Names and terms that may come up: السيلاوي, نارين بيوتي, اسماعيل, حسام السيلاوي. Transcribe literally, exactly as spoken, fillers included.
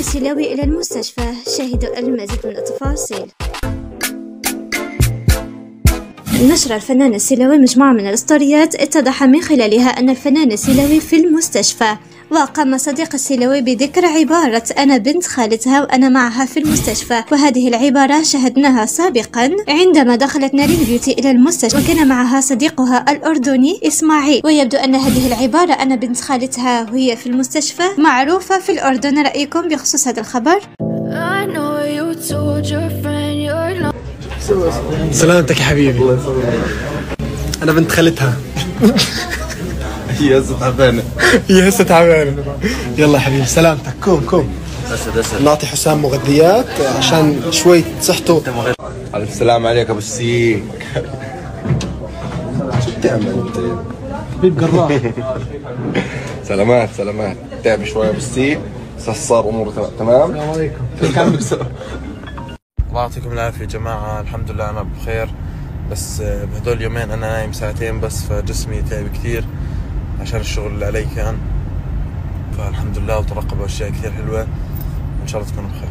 السيلاوي إلى المستشفى. شاهدوا المزيد من التفاصيل. نشر الفنان السيلاوي مجموعة من الاسطوريات اتضح من خلالها أن الفنان السيلاوي في المستشفى، وقام صديق السيلاوي بذكر عبارة أنا بنت خالتها وأنا معها في المستشفى، وهذه العبارة شاهدناها سابقا عندما دخلت نارين بيوتي إلى المستشفى وكان معها صديقها الأردني اسماعيل. ويبدو أن هذه العبارة أنا بنت خالتها وهي في المستشفى معروفة في الأردن. رأيكم بخصوص هذا الخبر؟ سلامتك يا حبيبي، أنا بنت خالتها. هي هسه تعبانة، هي هسه تعبانة. يلا حبيبي سلامتك. كوم كوم نعطي حسام مغذيات عشان شوي صحته. ألف سلام عليك أبو السيك. شو بتعمل أنت؟ حبيب قراح. سلامات سلامات، تعب شوي يا أبو السيك، صار أموره تمام. السلام عليكم، كيف عم بسأل؟ الله يعطيكم العافية يا جماعة، الحمد لله أنا بخير، بس بهدول اليومين أنا نايم ساعتين بس، فجسمي تعب كثير عشان الشغل اللي علي كان، فالحمد لله وترقبوا أشياء كثير حلوة، إن شاء الله تكونوا بخير.